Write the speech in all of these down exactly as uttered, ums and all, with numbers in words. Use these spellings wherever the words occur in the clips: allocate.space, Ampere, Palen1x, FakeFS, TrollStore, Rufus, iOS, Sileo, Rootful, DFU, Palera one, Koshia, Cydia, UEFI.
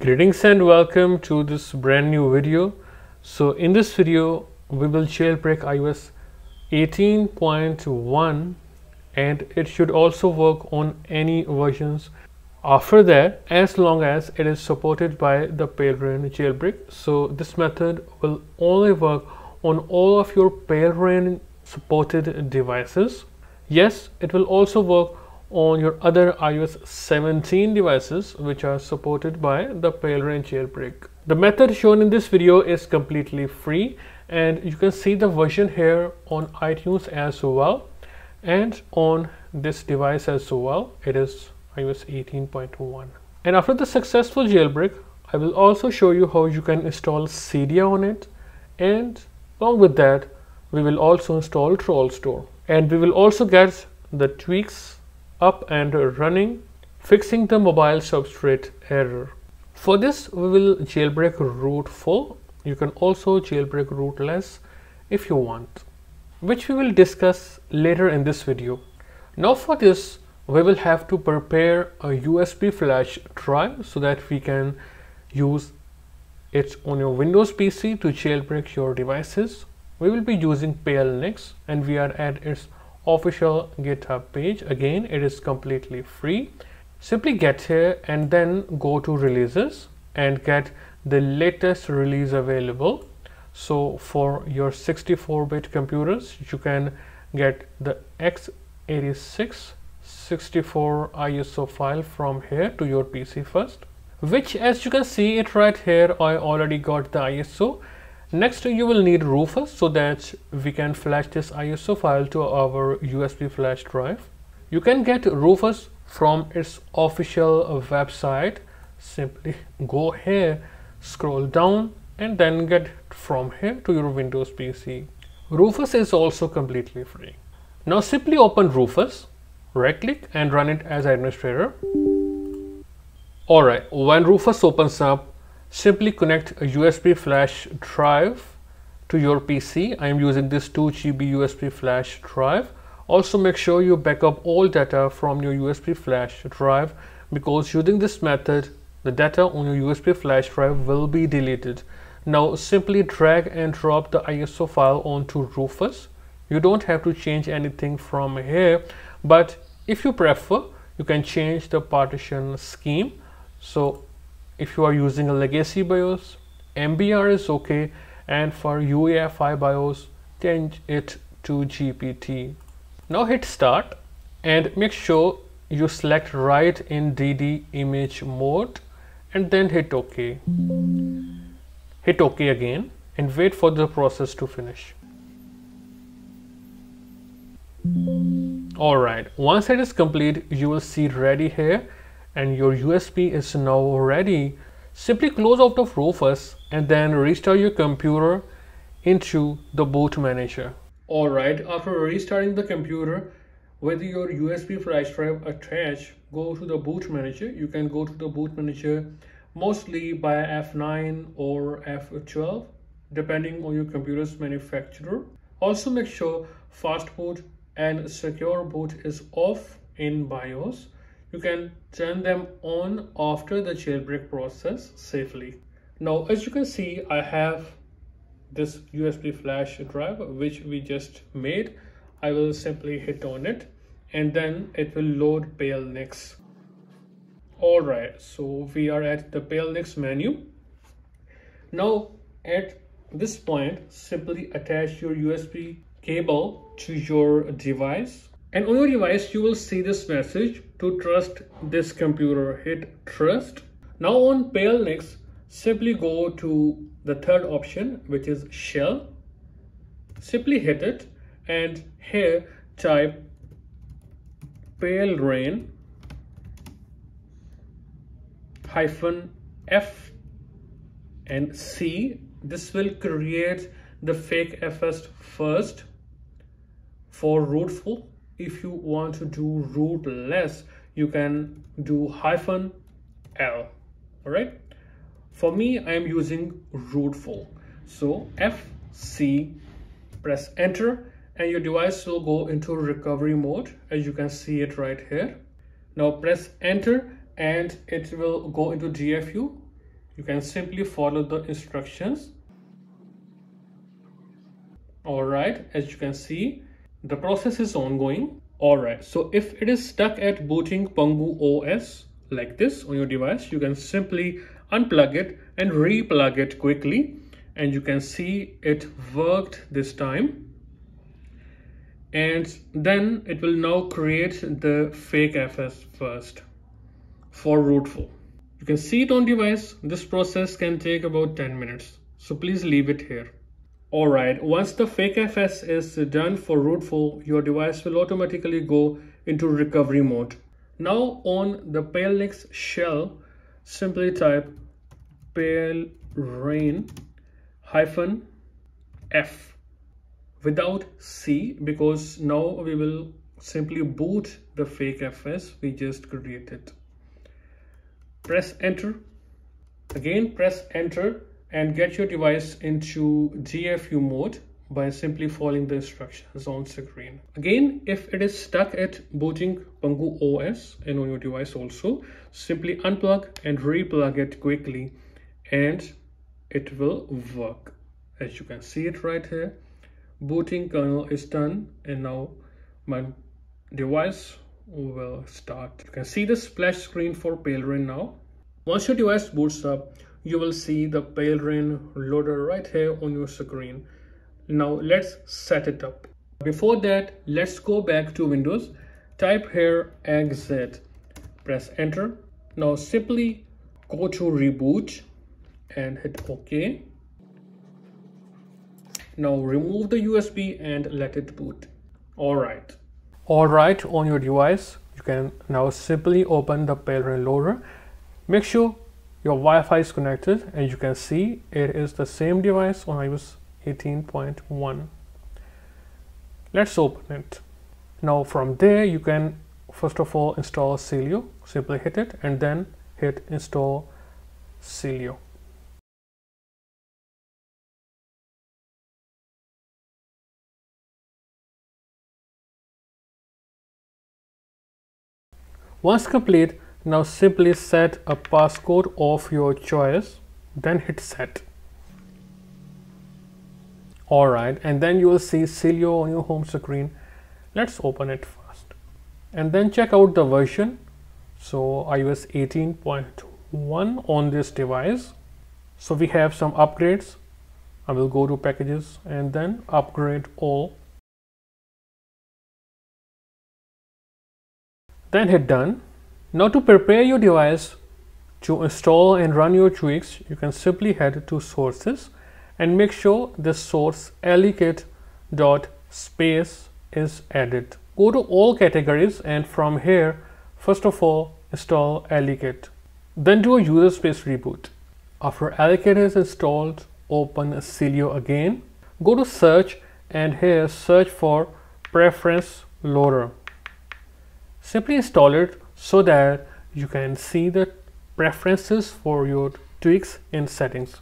Greetings and welcome to this brand new video. So in this video we will jailbreak iOS eighteen point one and it should also work on any versions after that as long as it is supported by the Palera one jailbreak. So this method will only work on all of your Palera one supported devices. Yes, it will also work on your other iOS seventeen devices which are supported by the Palera one jailbreak. The method shown in this video is completely free and you can see the version here on iTunes as well and on this device as well. It is iOS eighteen point one. And after the successful jailbreak, I will also show you how you can install Cydia on it, and along with that we will also install TrollStore, and we will also get the tweaks up and running, fixing the mobile substrate error. For this we will jailbreak root full. You can also jailbreak rootless if you want, which we will discuss later in this video. Now for this we will have to prepare a U S B flash drive so that we can use it on your Windows P C to jailbreak your devices. We will be using Palen one x and we are at its official GitHub page. Again, it is completely free. Simply get here and then go to releases and get the latest release available. So for your sixty-four bit computers you can get the x eighty-six sixty-four I S O file from here to your P C first, which as you can see it right here, I already got the I S O. Next you will need Rufus so that we can flash this I S O file to our U S B flash drive. You can get Rufus from its official website. Simply go here, scroll down and then get from here to your Windows P C. Rufus is also completely free. Now simply open Rufus, right click and run it as administrator. Alright, when Rufus opens up, simply connect a U S B flash drive to your P C. I am using this two gigabyte U S B flash drive. Also make sure you back up all data from your U S B flash drive, because using this method the data on your U S B flash drive will be deleted. Now simply drag and drop the I S O file onto Rufus. You don't have to change anything from here, but if you prefer you can change the partition scheme. So if you are using a legacy BIOS, M B R is okay, and for U E F I BIOS change it to G P T. Now hit start and make sure you select right in D D image mode and then hit OK. Hit OK again and wait for the process to finish. Alright, once it is complete you will see ready here and your U S B is now ready. Simply close out of Rufus and then restart your computer into the boot manager. Alright, after restarting the computer with your U S B flash drive attached, go to the boot manager. You can go to the boot manager mostly by F nine or F twelve depending on your computer's manufacturer. Also make sure fast boot and secure boot is off in BIOS. You can turn them on after the jailbreak process safely. Now as you can see I have this U S B flash drive which we just made. I will simply hit on it and then it will load Palen one x. Alright, so we are at the Palen one x menu. Now at this point simply attach your U S B cable to your device. And on your device, you will see this message to trust this computer. Hit trust. Now on Palen one x, simply go to the third option, which is shell. Simply hit it and here type Palera one hyphen F and C. This will create the fake F S first for rootful. If you want to do rootless, you can do hyphen L. All right. For me, I am using rootful. So F C, press enter, and your device will go into recovery mode as you can see it right here. Now press enter and it will go into D F U you can simply follow the instructions. Alright, as you can see, the process is ongoing. Alright, so if it is stuck at booting Pangu O S like this on your device, you can simply unplug it and re-plug it quickly, and you can see it worked this time. And then it will now create the fake F S first for rootful. You can see it on device. This process can take about ten minutes, so please leave it here. Alright, once the fake F S is done for rootful, your device will automatically go into recovery mode. Now on the Palen one x shell, simply type Palera one F without C, because now we will simply boot the fake F S we just created. Press enter. Again, press enter and get your device into G F U mode by simply following the instructions on screen. Again, if it is stuck at booting Pangu O S and on your device also, simply unplug and re-plug it quickly and it will work. As you can see it right here, booting kernel is done and now my device will start. You can see the splash screen for Palera one now. Once your device boots up, you will see the Palera one loader right here on your screen. Now let's set it up. Before that, let's go back to Windows. Type here exit, press enter. Now simply go to reboot and hit OK. Now remove the U S B and let it boot. Alright. Alright, on your device, you can now simply open the Palera one loader. Make sure your Wi-Fi is connected, and you can see it is the same device on iOS eighteen point one. Let's open it. Now from there, you can first of all install Sileo. Simply hit it and then hit install Sileo. Once complete, now simply set a passcode of your choice, then hit set. Alright, and then you will see Sileo on your home screen. Let's open it first and then check out the version. So iOS eighteen point one on this device. So we have some upgrades. I will go to packages and then upgrade all. Then hit done. Now to prepare your device to install and run your tweaks, you can simply head to sources and make sure the source allocate dot space is added. Go to all categories and from here, first of all, install allocate. Then do a user space reboot. After allocate is installed, open Sileo again. Go to search and here search for preference loader. Simply install it so that you can see the preferences for your tweaks in settings.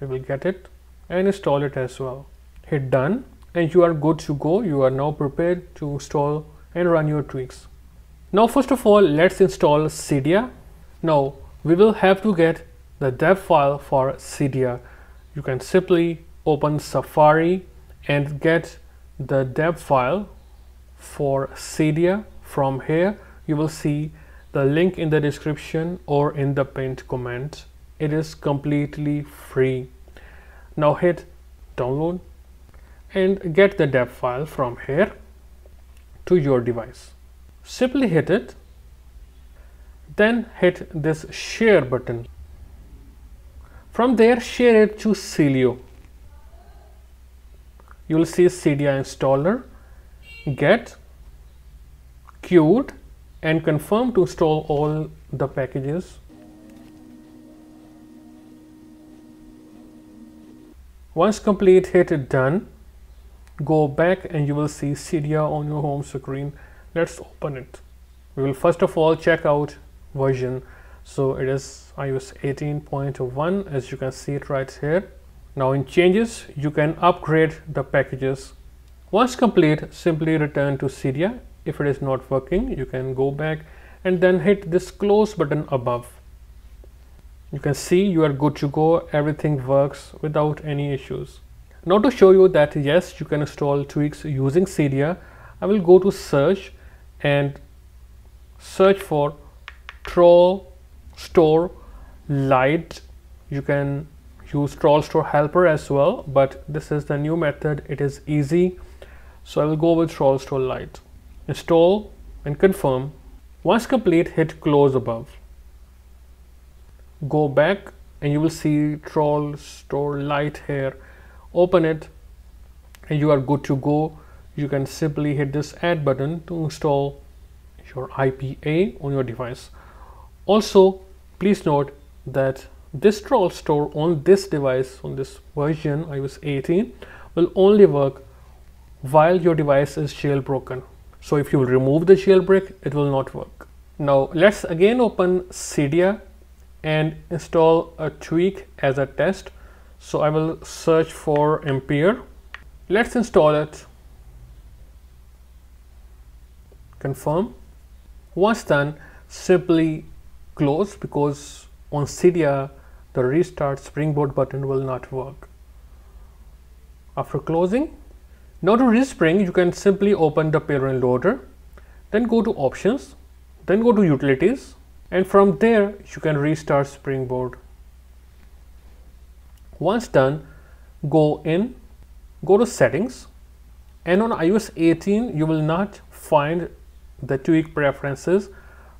You will get it and install it as well. Hit done and you are good to go. You are now prepared to install and run your tweaks. Now first of all, let's install Cydia. Now we will have to get the dev file for Cydia. You can simply open Safari and get the dev file for Cydia from here. You will see the link in the description or in the pinned comment. It is completely free. Now hit download and get the dev file from here to your device. Simply hit it, then hit this share button. From there, share it to Sileo. You will see Cydia installer, get queued, and confirm to install all the packages. Once complete, hit done. Go back and you will see Cydia on your home screen. Let's open it. We will first of all check out version. So it is iOS eighteen point one, as you can see it right here. Now in changes, you can upgrade the packages. Once complete, simply return to Cydia. If it is not working, you can go back and then hit this close button above. You can see you are good to go. Everything works without any issues. Now to show you that yes, you can install tweaks using Cydia, I will go to search and search for TrollStore Lite. You can use TrollStore helper as well, but this is the new method. It is easy. So I will go with TrollStore Lite. Install and confirm. Once complete, hit close above. Go back and you will see TrollStore Lite here. Open it and you are good to go. You can simply hit this add button to install your I P A on your device. Also, please note that this TrollStore on this device, on this version i O S eighteen, will only work while your device is jailbroken. So if you remove the jailbreak, it will not work. Now let's again open Cydia and install a tweak as a test. So I will search for Ampere. Let's install it. Confirm. Once done, simply close, because on Cydia the restart springboard button will not work. After closing, now to respring, you can simply open the parent loader, then go to options, then go to utilities, and from there you can restart springboard. Once done, go in, go to settings, and on i O S eighteen you will not find the tweak preferences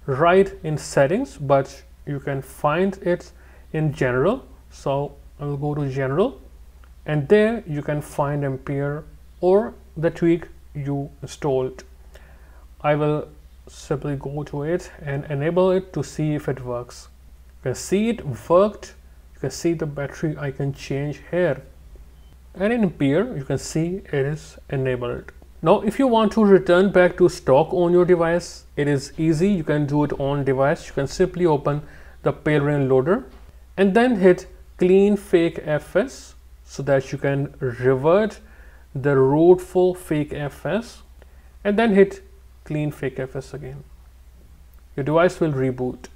right in settings, but you can find it in general. So I will go to general and there you can find Ampere or the tweak you installed. I will simply go to it and enable it to see if it works. You can see it worked. You can see the battery I can change here, and in Ampere you can see it is enabled. Now if you want to return back to stock on your device, it is easy. You can do it on device. You can simply open the Palera one loader and then hit clean fake F S so that you can revert the rootful fake F S, and then hit clean fake F S again. Your device will reboot,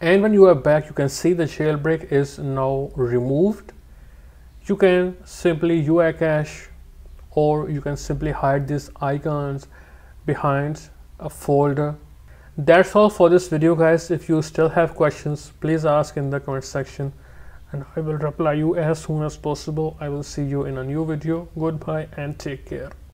and when you are back, you can see the jailbreak is now removed. You can simply U I cache, or you can simply hide these icons behind a folder. That's all for this video, guys. If you still have questions, please ask in the comment section and I will reply you as soon as possible. I will see you in a new video. Goodbye and take care.